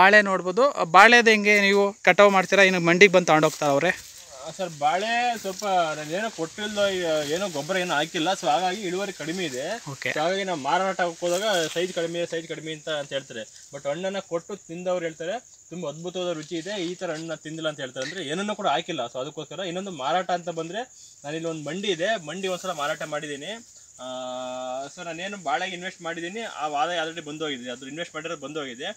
ಬಾಳೆ ನೋಡ್ಬೋದು. ಬಾಳೆದು ಹೆಂಗೆ ನೀವು ಕಟಾವು ಮಾಡ್ತೀರಾ ಏನು ಮಂಡಿಗೆ ಬಂದು ತಗೊಂಡೋಗ್ತಾರ ಅವರೇ? ಸರ್ ಬಾಳೆ ಸ್ವಲ್ಪ ನಾನೇನೋ ಕೊಟ್ಟಿಲ್ಲ, ಏನೋ ಗೊಬ್ಬರ ಏನೋ ಹಾಕಿಲ್ಲ, ಸೊ ಹಾಗಾಗಿ ಇಳುವರಿ ಕಡಿಮೆ ಇದೆ. ಹಾಗಾಗಿ ನಾವು ಮಾರಾಟ ಹೋದಾಗ ಸೈಜ್ ಕಡಿಮೆ ಅಂತ ಹೇಳ್ತಾರೆ. ಬಟ್ ಹಣ್ಣನ್ನು ಕೊಟ್ಟು ತಿಂದವ್ರು ಹೇಳ್ತಾರೆ ತುಂಬ ಅದ್ಭುತವಾದ ರುಚಿ ಇದೆ, ಈ ಥರ ಹಣ್ಣು ತಿಂದಿಲ್ಲ ಅಂತ ಹೇಳ್ತಾರೆ. ಅಂದರೆ ಏನನ್ನೂ ಕೂಡ ಹಾಕಿಲ್ಲ. ಸೊ ಅದಕ್ಕೋಸ್ಕರ ಇನ್ನೊಂದು ಮಾರಾಟ ಅಂತ ಬಂದರೆ ನಾನಿಲ್ಲಿ ಒಂದು ಮಂಡಿ ಇದೆ, ಮಂಡಿ ಒಂದು ಸಲ ಮಾರಾಟ ಮಾಡಿದ್ದೀನಿ. ಸರ್ ನಾನೇನು ಬಾಳೆಗೆ ಇನ್ವೆಸ್ಟ್ ಮಾಡಿದ್ದೀನಿ, ಆ ಆದಾಯ ಆಲ್ರೆಡಿ ಬಂದೋಗಿದೆ, ಅದು ಇನ್ವೆಸ್ಟ್ ಮಾಡಿರೋದು ಬಂದೋಗಿದೆ.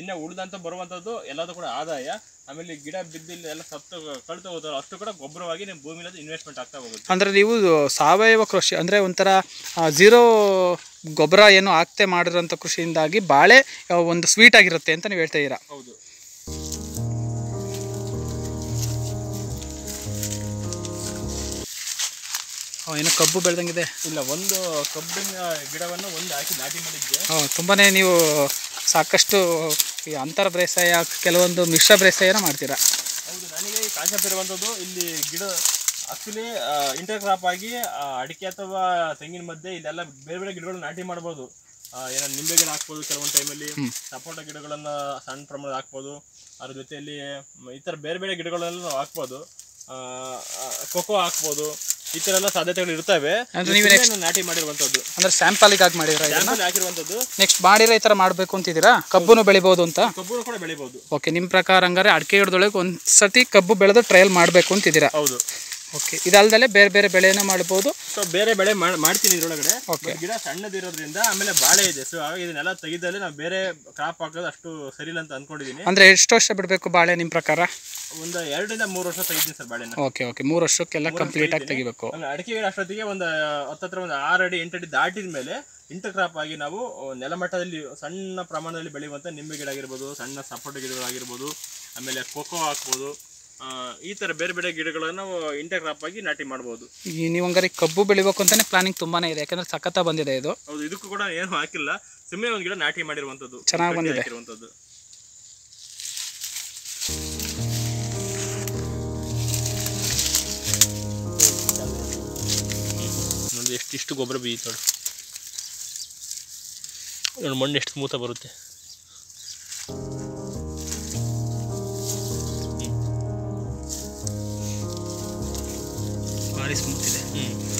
ಇನ್ನು ಉಳಿದಂತ ಬರುವಂಥದ್ದು ಎಲ್ಲದೂ ಕೂಡ ಆದಾಯ. ಆಮೇಲೆ ಗಿಡ ಬಿದ್ದಿಲ್ಲ ಎಲ್ಲ ಸತ್ತು ಕಳೆದು ಹೋದ ಅಷ್ಟು ಕೂಡ ಗೊಬ್ಬರವಾಗಿ ನಿಮ್ಮ ಭೂಮಿಯಲ್ಲಿ ಇನ್ವೆಸ್ಟ್ಮೆಂಟ್ ಆಗ್ತಾ ಹೋಗುತ್ತೆ. ಅಂದರೆ ನೀವು ಸಾವಯವ ಕೃಷಿ ಅಂದರೆ ಒಂಥರ ಝೀರೋ ಗೊಬ್ಬರ ಏನು ಹಾಕ್ತೆ ಮಾಡಿರೋಂಥ ಕೃಷಿಯಿಂದಾಗಿ ಬಾಳೆ ಒಂದು ಸ್ವೀಟ್ ಆಗಿರುತ್ತೆ ಅಂತ ನೀವು ಹೇಳ್ತಾ ಇದ್ದೀರಾ? ಹೌದು. ಏನು ಕಬ್ಬು ಬೆಳೆದಂಗಿದೆ? ಇಲ್ಲ, ಒಂದು ಕಬ್ಬಿನ ಗಿಡವನ್ನು ಒಂದು ಹಾಕಿ ನಾಟಿ ಮಾಡಿದ್ದೆ. ತುಂಬಾ ನೀವು ಸಾಕಷ್ಟು ಈ ಅಂತರ ಬೇಸಾಯ ಕೆಲವೊಂದು ಮಿಶ್ರ ಬೇಸಾಯನ ಮಾಡ್ತೀರಾ? ಹೌದು, ನನಗೆ ಕಾನ್ಸೆಪ್ಟ್ ಇರುವಂಥದ್ದು ಇಲ್ಲಿ ಗಿಡ ಆ್ಯಕ್ಚುಲಿ ಇಂಟರ್ ಕ್ರಾಪ್ ಆಗಿ ಅಡಿಕೆ ಅಥವಾ ತೆಂಗಿನ ಮಧ್ಯೆ ಇಲ್ಲೆಲ್ಲ ಬೇರೆ ಬೇರೆ ಗಿಡಗಳನ್ನ ನಾಟಿ ಮಾಡ್ಬೋದು. ಏನೋ ನಿಂಬೆ ಗಿಡ ಹಾಕ್ಬೋದು, ಕೆಲವೊಂದು ಟೈಮಲ್ಲಿ ಸಪೋಟ ಗಿಡಗಳನ್ನು ಸಣ್ಣ ಪ್ರಮಾಣದ ಹಾಕ್ಬೋದು, ಅದ್ರ ಜೊತೆಯಲ್ಲಿ ಈ ಥರ ಬೇರೆ ಬೇರೆ ಗಿಡಗಳೆಲ್ಲ ನಾವು ಹಾಕ್ಬೋದು, ಕೊಕ್ಕೋ ಹಾಕ್ಬೋದು, ಈ ಥರ ಎಲ್ಲ ಸಾಧ್ಯತೆಗಳು ಇರ್ತವೆ. ನಾಟಿ ಮಾಡಿರುವಂಥದ್ದು ಅಂದರೆ ಸ್ಯಾಂಪಲ್ಗಾಗಿ ಮಾಡಿರೋದು, ನೆಕ್ಸ್ಟ್ ಮಾಡಿರೋ ಈ ಥರ ಮಾಡಬೇಕು ಅಂತಿದ್ದೀರಾ? ಕಬ್ಬನ್ನು ಬೆಳಿಬೋದು ಅಂತ? ಕಬ್ಬು ಕೂಡ ಬೆಳಿಬೋದು. ಓಕೆ, ನಿಮ್ಮ ಪ್ರಕಾರ ಹಂಗಾರೆ ಅಡಿಕೆ ಗಿಡದೊಳಗೆ ಒಂದು ಸತಿ ಕಬ್ಬು ಬೆಳೆದು ಟ್ರಯಲ್ ಮಾಡಬೇಕು ಅಂತಿದ್ದೀರಾ? ಹೌದು. ಓಕೆ, ಇದಲ್ದಲ್ಲೇ ಬೇರೆ ಬೇರೆ ಬೆಳೆನ ಮಾಡ್ಬೋದು? ಸೊ ಬೇರೆ ಬೆಳೆ ಮಾಡ್ತೀನಿ ಇದರೊಳಗಡೆ. ಓಕೆ, ಗಿಡ ಸಣ್ಣದಿರೋದ್ರಿಂದ ಆಮೇಲೆ ಬಾಳೆ ಇದೆ, ಸೊ ಹಾಗಾಗಿ ಇದನ್ನೆಲ್ಲ ತೆಗೆದಲ್ಲಿ ನಾವು ಬೇರೆ ಕ್ರಾಪ್ ಹಾಕೋದು ಅಷ್ಟು ಸರಿ ಇಲ್ಲ ಅಂತ ಅಂದ್ಕೊಂಡಿದ್ದೀನಿ. ಅಂದರೆ ಎಷ್ಟು ವರ್ಷ ಬಿಡಬೇಕು ಬಾಳೆ ನಿಮ್ಮ ಪ್ರಕಾರ? ಒಂದು 2 ಇಂದ 3 ವರ್ಷ ತೆಗಿತೀನಿ ಸರ್ ಬಾಳೆನ. ಓಕೆ ಓಕೆ, 3 ವರ್ಷಕ್ಕೆಲ್ಲ ಕಂಪ್ಲೀಟ್ ಆಗಿ ತೆಗಿಬೇಕು. ಅಡಿಕೆ ಗಿಡ ಅಷ್ಟೊತ್ತಿಗೆ ಒಂದು ಹತ್ತತ್ರ ಒಂದು 6 ಅಡಿ 8 ಅಡಿ ದಾಟಿದ ಮೇಲೆ ಇಂಟರ್ ಕ್ರಾಪ್ ಆಗಿ ನಾವು ನೆಲಮಟ್ಟದಲ್ಲಿ ಸಣ್ಣ ಪ್ರಮಾಣದಲ್ಲಿ ಬೆಳೆಯುವಂಥ ನಿಂಬೆ ಗಿಡ ಆಗಿರ್ಬೋದು, ಸಣ್ಣ ಸಪೋಟ ಗಿಡಗಳಾಗಿರ್ಬೋದು, ಆಮೇಲೆ ಕೊಕ್ಕೋ ಹಾಕ್ಬೋದು, ಈ ಥರ ಬೇರೆ ಬೇರೆ ಗಿಡಗಳನ್ನು ಇಂಟರ್ ಕ್ರಾಪ್ ಆಗಿ ನಾಟಿ ಮಾಡ್ಬೋದು. ಈ ನೀವು ಹಂಗಾರೆ ಕಬ್ಬು ಬೆಳಿಬೇಕು ಅಂತಾನೆ ಪ್ಲಾನಿಂಗ್ ತುಂಬಾನೇ ಇದೆ, ಯಾಕಂದ್ರೆ ಸಖತ್ತ ಬಂದಿದೆ ಇದು. ಹೌದು, ಇದಕ್ಕೂ ಕೂಡ ಏನು ಹಾಕಿಲ್ಲ, ಸುಮ್ಮನೆ ಒಂದು ಗಿಡ ನಾಟಿ ಮಾಡಿರುವಂಥದ್ದು, ಚೆನ್ನಾಗಿ ಬಂದಿದೆ ಇರುವಂಥದ್ದು. ನೋಡಿ ಎಷ್ಟಿಷ್ಟು ಗೊಬ್ಬರ ಬೀಜ ನೋಡಿ, ಮಣ್ಣು ಎಷ್ಟು ಸ್ಮೂತಾಗಿ ಬರುತ್ತೆ. ಸ್ಮೂತ್ ಇದೆ.